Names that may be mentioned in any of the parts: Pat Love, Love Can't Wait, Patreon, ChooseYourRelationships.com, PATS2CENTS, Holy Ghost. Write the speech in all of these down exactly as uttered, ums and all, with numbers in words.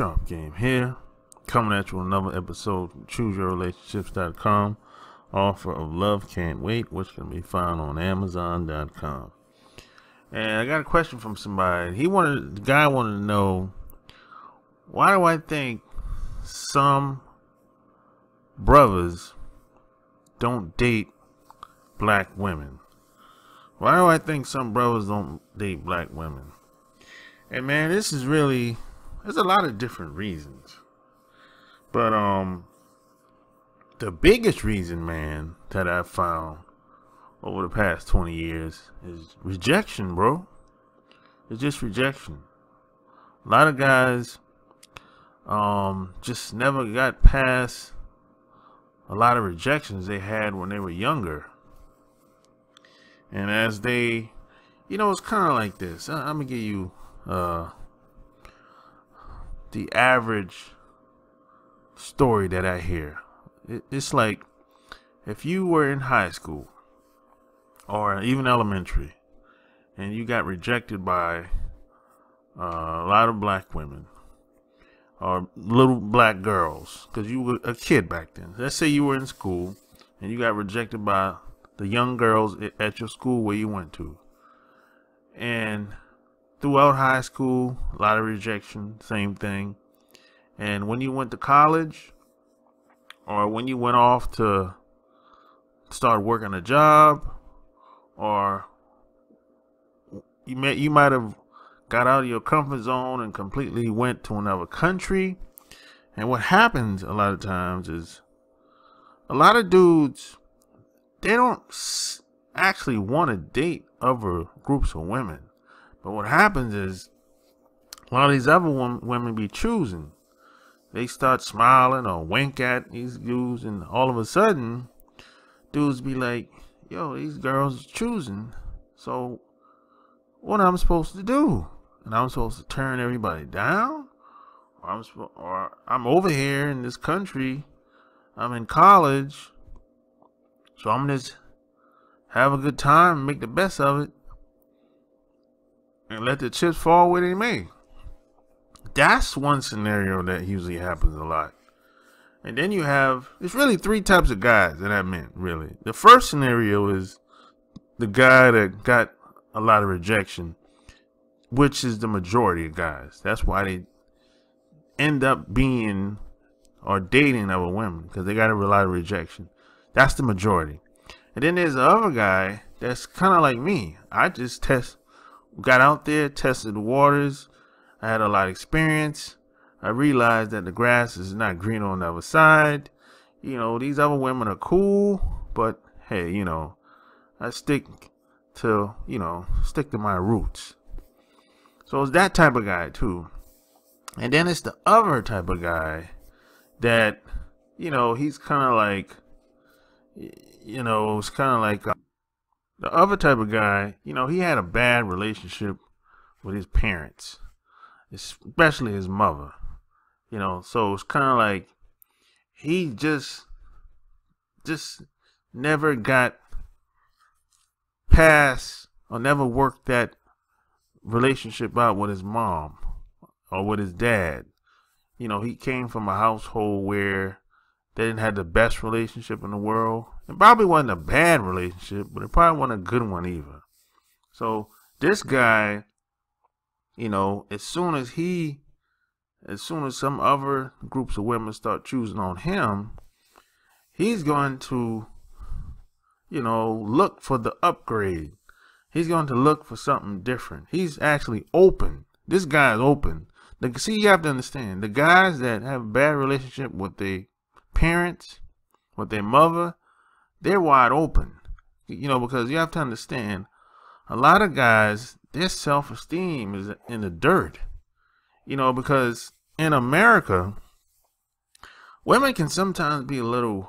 Sharp Game here, coming at you with another episode from Choose Your Relationships dot com, offer of Love Can't Wait, which can be found on Amazon dot com. And I got a question from somebody. He wanted, the guy wanted to know, why do I think some brothers don't date black women? Why do I think some brothers don't date black women? And man, this is really... there's a lot of different reasons, but um, the biggest reason, man, that I've found over the past twenty years is rejection, bro. It's just rejection. A lot of guys um, just never got past a lot of rejections they had when they were younger. And as they, you know, it's kind of like this. I I'm gonna give you, uh, the average story that I hear. It, it's like, if you were in high school or even elementary and you got rejected by uh, a lot of black women or little black girls because you were a kid back then. Let's say you were in school and you got rejected by the young girls at your school where you went to, and throughout high school, a lot of rejection, same thing. And when you went to college, or when you went off to start working a job, or you may, you might have got out of your comfort zone and completely went to another country. And what happens a lot of times is a lot of dudes, they don't actually want to date other groups of women. But what happens is a lot of these other women be choosing. They start smiling or wink at these dudes, and all of a sudden, dudes be like, yo, these girls are choosing. So what am I supposed to do? And I'm supposed to turn everybody down? Or I'm, or I'm over here in this country. I'm in college. So I'm just have a good time and make the best of it, and let the chips fall where they may. That's one scenario that usually happens a lot. And then you have, it's really three types of guys that I meant, really. The first scenario is the guy that got a lot of rejection, which is the majority of guys. That's why they end up being or dating other women, because they got a lot of rejection. That's the majority. And then there's the other guy that's kind of like me. I just test got out there, tested the waters. I had a lot of experience. I realized that the grass is not green on the other side. You know, these other women are cool, but hey, you know, I stick to, you know, stick to my roots. So it's that type of guy too. And then it's the other type of guy that, you know, he's kind of like, you know, it's kind of like... Uh, The other type of guy, you know, he had a bad relationship with his parents, especially his mother, you know, so it's kind of like he just, just never got past or never worked that relationship out with his mom or with his dad. You know, he came from a household where they didn't have the best relationship in the world. It probably wasn't a bad relationship, but it probably wasn't a good one either. So this guy, you know, as soon as he, as soon as some other groups of women start choosing on him, he's going to, you know, look for the upgrade. He's going to look for something different. He's actually open. This guy is open. The, see, you have to understand, the guys that have a bad relationship with their parents, with their mother, they're wide open, you know, because you have to understand, a lot of guys, their self-esteem is in the dirt, you know, because in America, women can sometimes be a little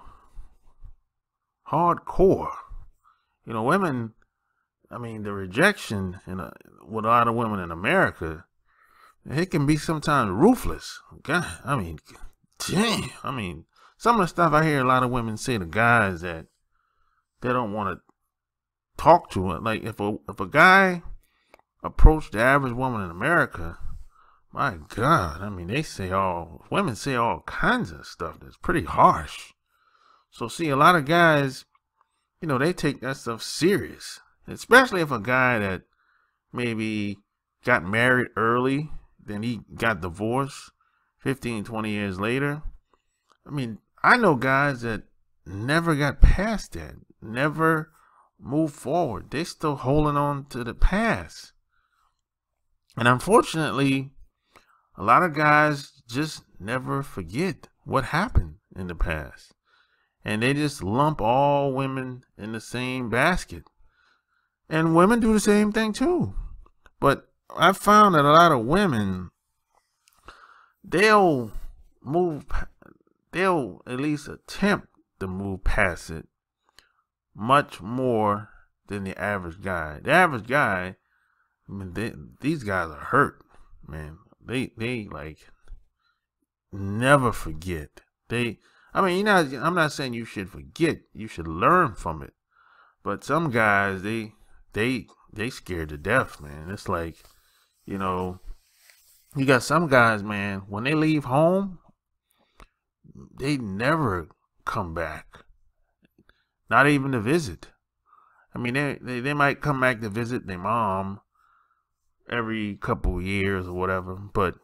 hardcore, you know, women, I mean, the rejection in a, with a lot of women in America, it can be sometimes ruthless. God, I mean, damn, I mean, some of the stuff I hear a lot of women say to guys that they don't want to talk to. Like if a, if a guy approached the average woman in America, My God, I mean, they say all, women say all kinds of stuff that's pretty harsh. So see, a lot of guys, you know, they take that stuff serious, especially if a guy that maybe got married early, then he got divorced fifteen, twenty years later. I mean, I know guys that never got past that, never moved forward. They still holding on to the past. And unfortunately, a lot of guys just never forget what happened in the past. And they just lump all women in the same basket. And women do the same thing too. But I found that a lot of women, they'll move, they'll at least attempt to move past it much more than the average guy. The average guy, I mean, they, these guys are hurt, man. They, they like never forget. They, I mean, you know, I'm not saying you should forget. You should learn from it. But some guys, they, they, they scared to death, man. It's like, you know, you got some guys, man, when they leave home, they never come back. Not even to visit. I mean, they, they, they might come back to visit their mom every couple years or whatever. But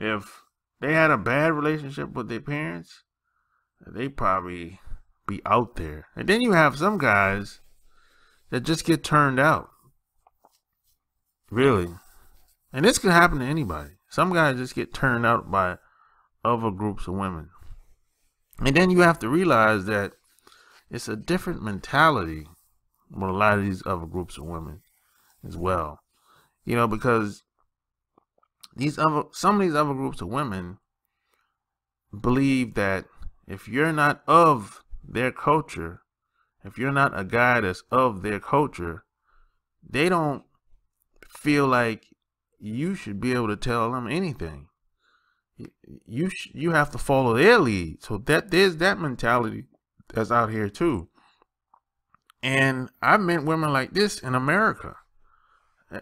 if they had a bad relationship with their parents, they probably be out there. And then you have some guys that just get turned out. Really. And this could happen to anybody. Some guys just get turned out by other groups of women. And then you have to realize that it's a different mentality with a lot of these other groups of women as well. You know, because these other, some of these other groups of women believe that if you're not of their culture, if you're not a guy that's of their culture, they don't feel like you should be able to tell them anything. You sh you have to follow their lead. So that there's that mentality that's out here too. And I've met women like this in America.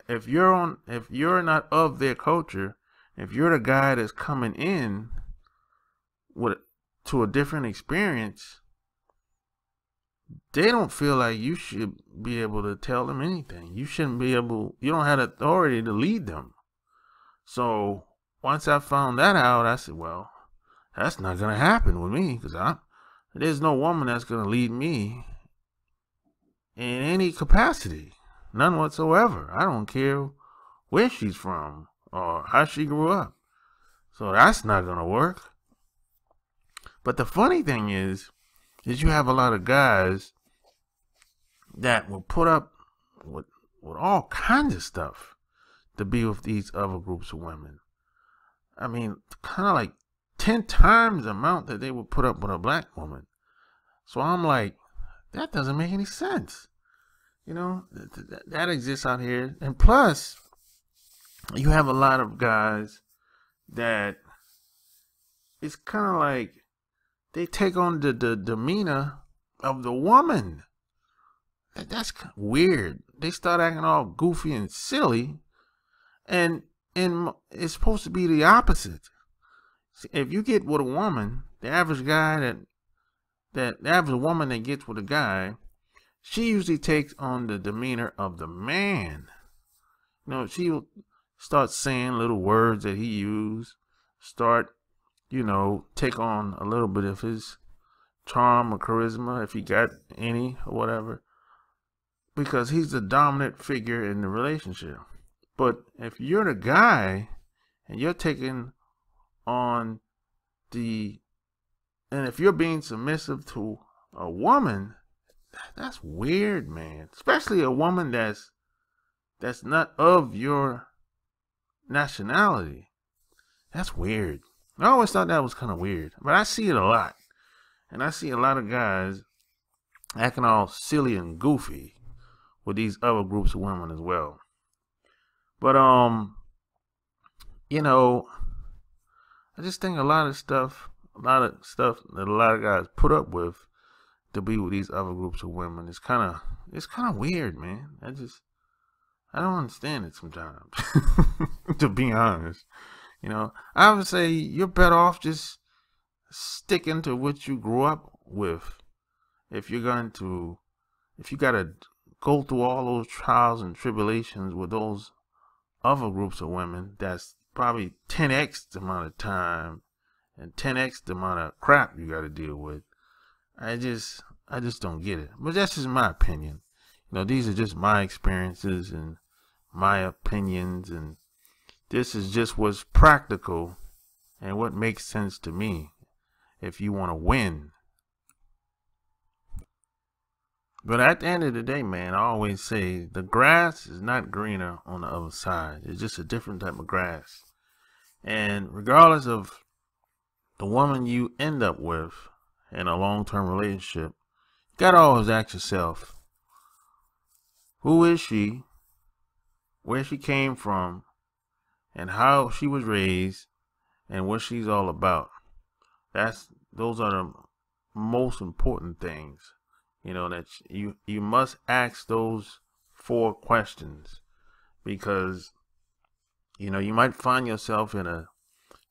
If you're on, if you're not of their culture, if you're the guy that's coming in with to a different experience, they don't feel like you should be able to tell them anything. You shouldn't be able, you don't have authority to lead them. So once I found that out, I said, well, that's not going to happen with me, because I, there's no woman that's going to lead me in any capacity, none whatsoever. I don't care where she's from or how she grew up. So that's not going to work. But the funny thing is, is you have a lot of guys that will put up with, with all kinds of stuff to be with these other groups of women. I mean, kind of like ten times the amount that they would put up with a black woman. So I'm like, that doesn't make any sense. You know, th th that exists out here. And plus, you have a lot of guys that it's kind of like, they take on the, the demeanor of the woman. That, that's weird. They start acting all goofy and silly. And, and it's supposed to be the opposite. See, if you get with a woman, the average guy that, that the average woman that gets with a guy, she usually takes on the demeanor of the man. You know, she'll start saying little words that he used, start, you know, take on a little bit of his charm or charisma, if he got any or whatever, because he's the dominant figure in the relationship. But if you're the guy and you're taking on the, and if you're being submissive to a woman, that's weird, man. Especially a woman that's, that's not of your nationality. That's weird. I always thought that was kind of weird, but I see it a lot. And I see a lot of guys acting all silly and goofy with these other groups of women as well. But, um, you know, I just think a lot of stuff, a lot of stuff that a lot of guys put up with to be with these other groups of women is kind of, it's kind of weird, man. I just, I don't understand it sometimes, to be honest. You know, I would say you're better off just sticking to what you grew up with. If you're going to, if you got to go through all those trials and tribulations with those other groups of women, that's probably ten X the amount of time and ten X the amount of crap you got to deal with. I just, I just don't get it. But that's just my opinion. You know, these are just my experiences and my opinions, and this is just what's practical and what makes sense to me if you want to win. But at the end of the day, man, I always say the grass is not greener on the other side. It's just a different type of grass. And regardless of the woman you end up with in a long-term relationship, you gotta always ask yourself, who is she, where she came from, and how she was raised, and what she's all about. That's, those are the most important things, you know, that you, you must ask those four questions, because, you know, you might find yourself in a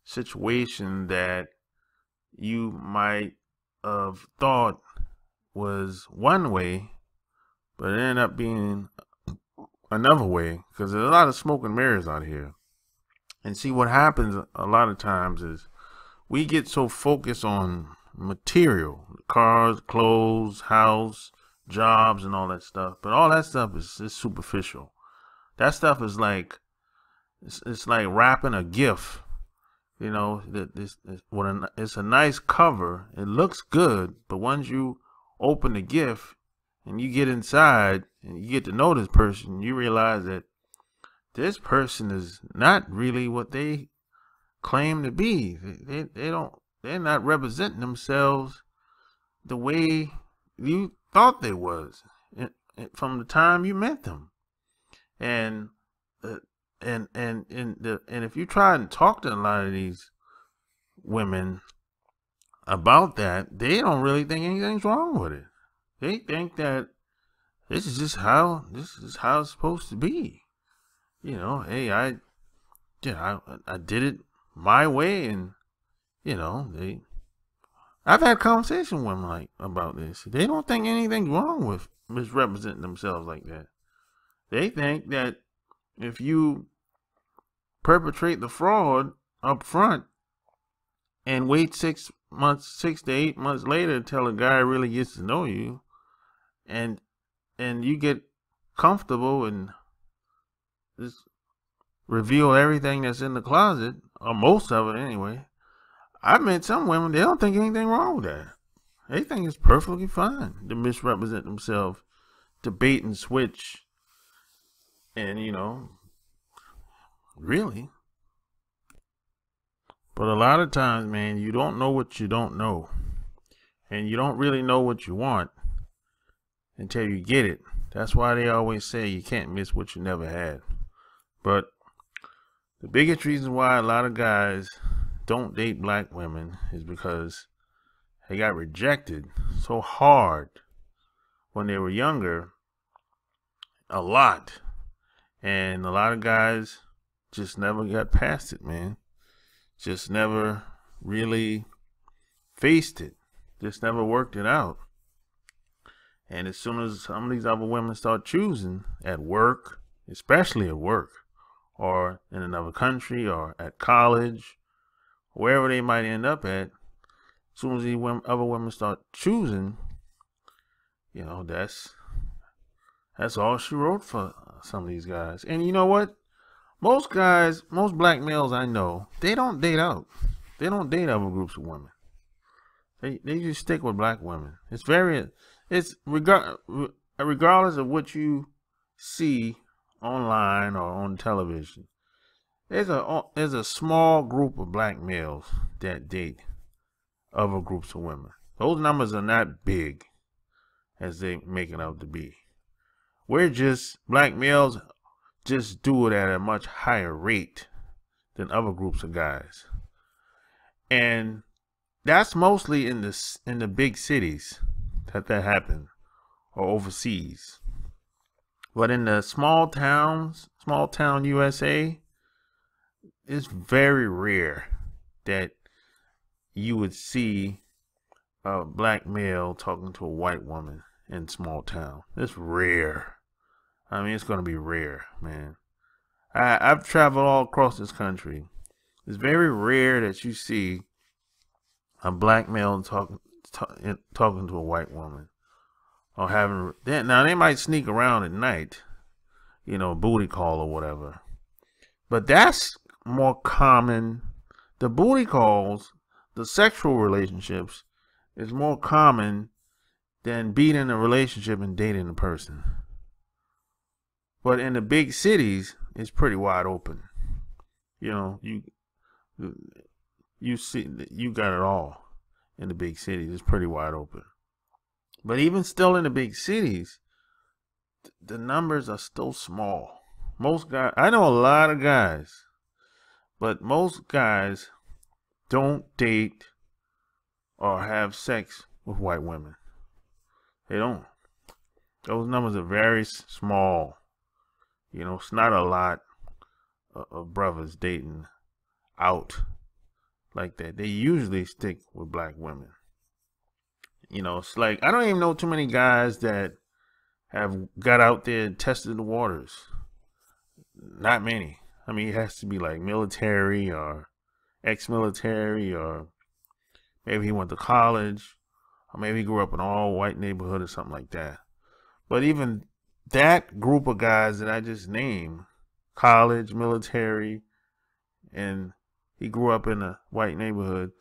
situation that you might have thought was one way, but it ended up being another way, because there's a lot of smoke and mirrors out here. And see, what happens a lot of times is we get so focused on material, cars, clothes, house, jobs, and all that stuff. But all that stuff is, is superficial. That stuff is like, it's, it's like wrapping a gift. You know, it's, it's a nice cover. It looks good, but once you open the gift and you get inside and you get to know this person, you realize that this person is not really what they claim to be. They, they, they don't, they're not representing themselves the way you thought they was from the time you met them. And, uh, and, and, and, the, and if you try and talk to a lot of these women about that, they don't really think anything's wrong with it. They think that this is just how, this is how it's supposed to be. You know, hey, I, yeah, I, I did it my way, and you know, they. I've had conversation with them like about this. They don't think anything's wrong with misrepresenting themselves like that. They think that if you perpetrate the fraud up front and wait six months, six to eight months later till a guy really gets to know you, and and you get comfortable and just reveal everything that's in the closet, or most of it anyway. I met some women, they don't think anything wrong with that. They think it's perfectly fine to misrepresent themselves, to bait and switch, and you know, really. But a lot of times, man, you don't know what you don't know, and you don't really know what you want until you get it. That's why they always say you can't miss what you never had. But the biggest reason why a lot of guys don't date black women is because they got rejected so hard when they were younger, a lot. And a lot of guys just never got past it, man. Just never really faced it. Just never worked it out. And as soon as some of these other women start choosing at work, especially at work, or in another country, or at college, wherever they might end up at, as soon as these women, other women start choosing, you know, that's, that's all she wrote for some of these guys. And you know what? Most guys, most black males I know, they don't date out. They don't date other groups of women. They, they just stick with black women. It's very, it's regard, regardless of what you see online or on television, there's a there's a small group of black males that date other groups of women. Those numbers are not big as they make it out to be. We're just, black males just do it at a much higher rate than other groups of guys, and that's mostly in the in the big cities that that happens, or overseas. But in the small towns, small town U S A, it's very rare that you would see a black male talking to a white woman in small town. It's rare. I mean, it's going to be rare, man. I, I've traveled all across this country. It's very rare that you see a black male talking talk, talking to a white woman, or having. Now they might sneak around at night, you know, booty call or whatever. But that's more common. The booty calls, the sexual relationships, is more common than being in a relationship and dating a person. But in the big cities, it's pretty wide open. You know, you you see, you got it all in the big cities. It's pretty wide open. But even still in the big cities, th the numbers are still small. Most guys, I know a lot of guys, but most guys don't date or have sex with white women. They don't. Those numbers are very small. You know, it's not a lot of brothers dating out like that. They usually stick with black women. You know, it's like, I don't even know too many guys that have got out there and tested the waters. Not many. I mean, it has to be like military or ex-military, or maybe he went to college, or maybe he grew up in an all-white neighborhood or something like that. But even that group of guys that I just named, college, military, and he grew up in a white neighborhood,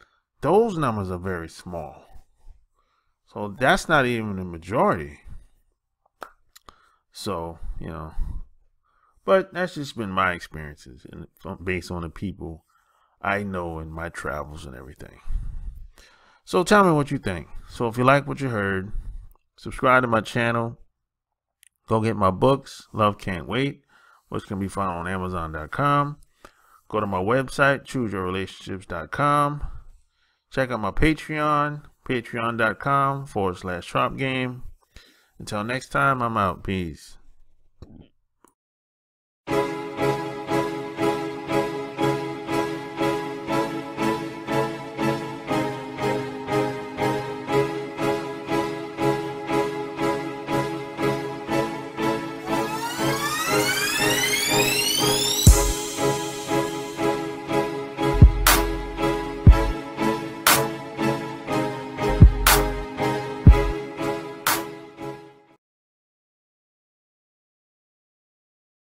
those numbers are very small. So that's not even the majority. So, you know, but that's just been my experiences, and based on the people I know in my travels and everything. So tell me what you think. So if you like what you heard, subscribe to my channel. Go get my books, Love Can't Wait, which can be found on Amazon dot com. Go to my website, Choose Your Relationships dot com. Check out my Patreon, Patreon dot com forward slash Trump Game. Until next time, I'm out. Peace.